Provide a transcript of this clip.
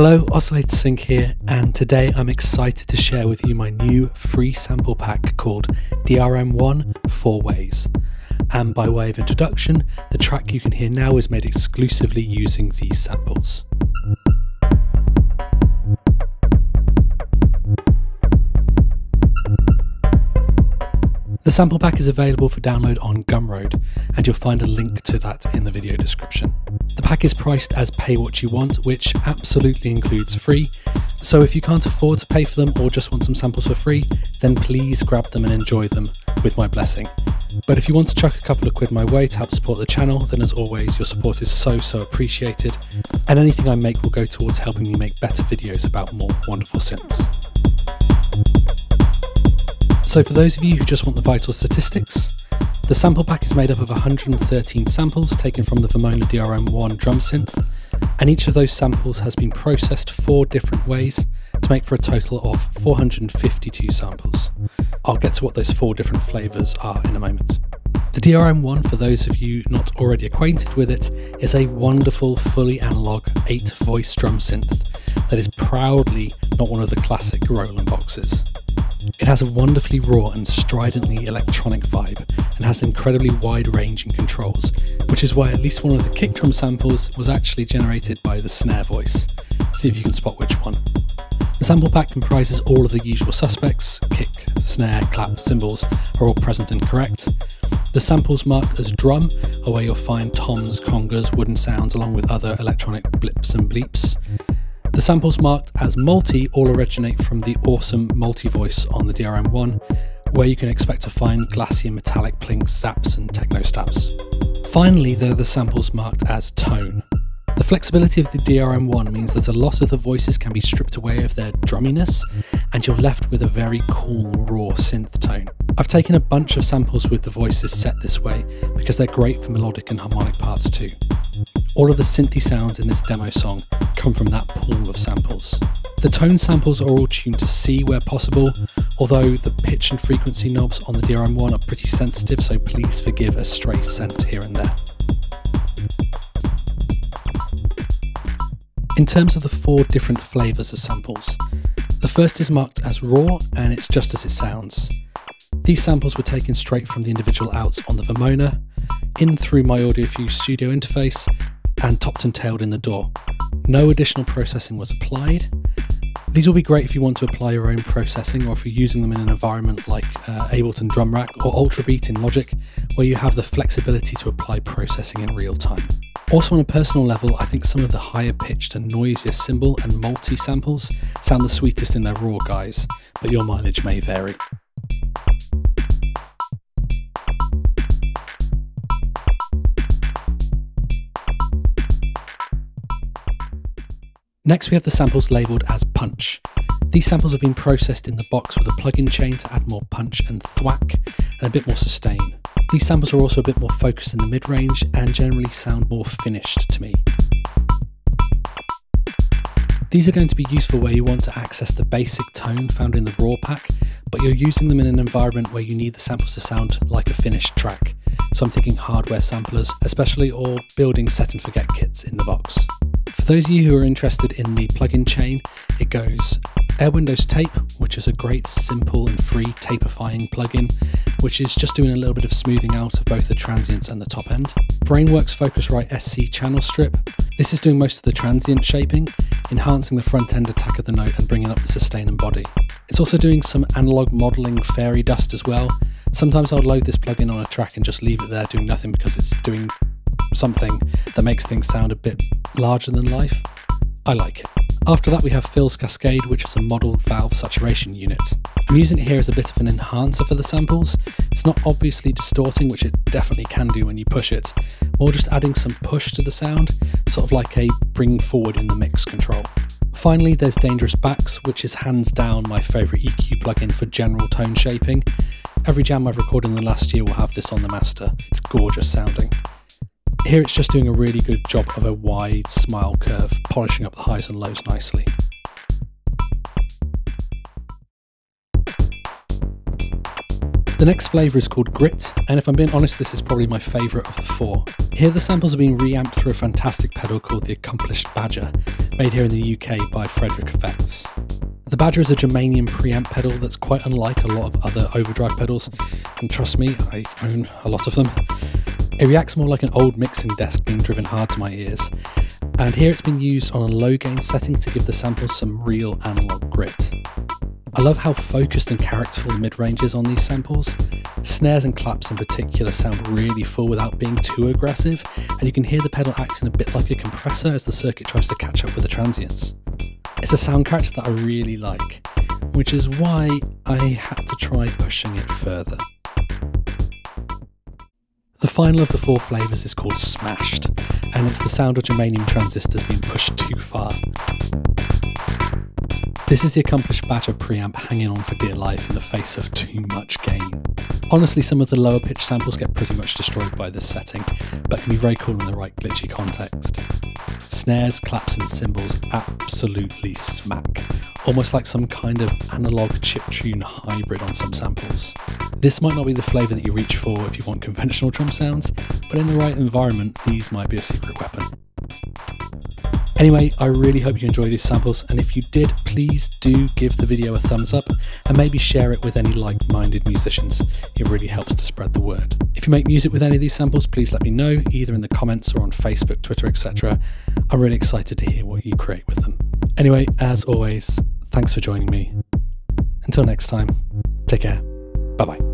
Hello, Oscillator Sync here, and today I'm excited to share with you my new free sample pack called DRM1 Four Ways. And by way of introduction, the track you can hear now is made exclusively using these samples. The sample pack is available for download on Gumroad, and you'll find a link to that in the video description. The pack is priced as pay what you want, which absolutely includes free, so if you can't afford to pay for them or just want some samples for free, then please grab them and enjoy them with my blessing. But if you want to chuck a couple of quid my way to help support the channel, then as always, your support is so appreciated, and anything I make will go towards helping me make better videos about more wonderful synths. So for those of you who just want the vital statistics, the sample pack is made up of 113 samples taken from the Vermona DRM1 drum synth, and each of those samples has been processed 4 different ways to make for a total of 452 samples. I'll get to what those 4 different flavours are in a moment. The DRM1, for those of you not already acquainted with it, is a wonderful fully analogue 8-voice drum synth that is proudly not one of the classic Roland boxes. It has a wonderfully raw and stridently electronic vibe, and has incredibly wide range in controls, which is why at least one of the kick drum samples was actually generated by the snare voice. See if you can spot which one. The sample pack comprises all of the usual suspects: kick, snare, clap, cymbals are all present and correct. The samples marked as drum are where you'll find toms, congas, wooden sounds, along with other electronic blips and bleeps. The samples marked as multi all originate from the awesome multi-voice on the DRM1, where you can expect to find glassy metallic plinks, zaps and techno stabs. Finally, there are the samples marked as tone. The flexibility of the DRM1 means that a lot of the voices can be stripped away of their drumminess, and you're left with a very cool, raw synth tone. I've taken a bunch of samples with the voices set this way because they're great for melodic and harmonic parts too. All of the synthy sounds in this demo song come from that pool of samples. The tone samples are all tuned to C where possible, although the pitch and frequency knobs on the DRM1 are pretty sensitive, so please forgive a stray cent here and there. In terms of the 4 different flavours of samples, the first is marked as raw, and it's just as it sounds. These samples were taken straight from the individual outs on the Vermona, in through my AudioFuse studio interface, and topped and tailed in the door. No additional processing was applied. These will be great if you want to apply your own processing, or if you're using them in an environment like Ableton Drum Rack or Ultrabeat in Logic, where you have the flexibility to apply processing in real time. Also on a personal level, I think some of the higher pitched and noisier cymbal and multi samples sound the sweetest in their raw guise, but your mileage may vary. Next we have the samples labelled as punch. These samples have been processed in the box with a plug-in chain to add more punch and thwack, and a bit more sustain. These samples are also a bit more focused in the mid-range, and generally sound more finished to me. These are going to be useful where you want to access the basic tone found in the raw pack, but you're using them in an environment where you need the samples to sound like a finished track, so I'm thinking hardware samplers especially, or building set and forget kits in the box. For those of you who are interested in the plugin chain, it goes Air Windows Tape, which is a great simple and free tapeifying plugin, which is just doing a little bit of smoothing out of both the transients and the top end. Brainworks Focusrite SC Channel Strip. This is doing most of the transient shaping, enhancing the front end attack of the note and bringing up the sustain and body. It's also doing some analog modelling fairy dust as well. Sometimes I'll load this plugin on a track and just leave it there doing nothing because it's doing something that makes things sound a bit larger than life. I like it. After that we have Phil's Cascade, which is a modelled valve saturation unit. I'm using it here as a bit of an enhancer for the samples. It's not obviously distorting, which it definitely can do when you push it, more just adding some push to the sound, sort of like a bring forward in the mix control. Finally there's Dangerous Backs, which is hands down my favourite EQ plugin for general tone shaping. Every jam I've recorded in the last year will have this on the master. It's gorgeous sounding. Here it's just doing a really good job of a wide smile curve, polishing up the highs and lows nicely. The next flavour is called Grit, and if I'm being honest, this is probably my favourite of the four. Here the samples are being reamped through a fantastic pedal called the Accomplished Badger, made here in the UK by Frederick Effects. The Badger is a Germanium preamp pedal that's quite unlike a lot of other overdrive pedals, and trust me, I own a lot of them. It reacts more like an old mixing desk being driven hard to my ears, and here it's been used on a low gain setting to give the samples some real analogue grit. I love how focused and characterful the mid-range is on these samples. Snares and claps in particular sound really full without being too aggressive, and you can hear the pedal acting a bit like a compressor as the circuit tries to catch up with the transients. It's a sound character that I really like, which is why I had to try pushing it further. The final of the four flavours is called Smashed, and it's the sound of germanium transistors being pushed too far. This is the Accomplished Badger preamp hanging on for dear life in the face of too much gain. Honestly, some of the lower pitch samples get pretty much destroyed by this setting, but can be very cool in the right glitchy context. Snares, claps and cymbals absolutely smack, almost like some kind of analogue chiptune hybrid on some samples. This might not be the flavour that you reach for if you want conventional drum sounds, but in the right environment these might be a secret weapon. Anyway, I really hope you enjoy these samples, and if you did, please do give the video a thumbs up and maybe share it with any like-minded musicians. It really helps to spread the word. If you make music with any of these samples, please let me know, either in the comments or on Facebook, Twitter, etc. I'm really excited to hear what you create with them. Anyway, as always, thanks for joining me. Until next time, take care. Bye-bye.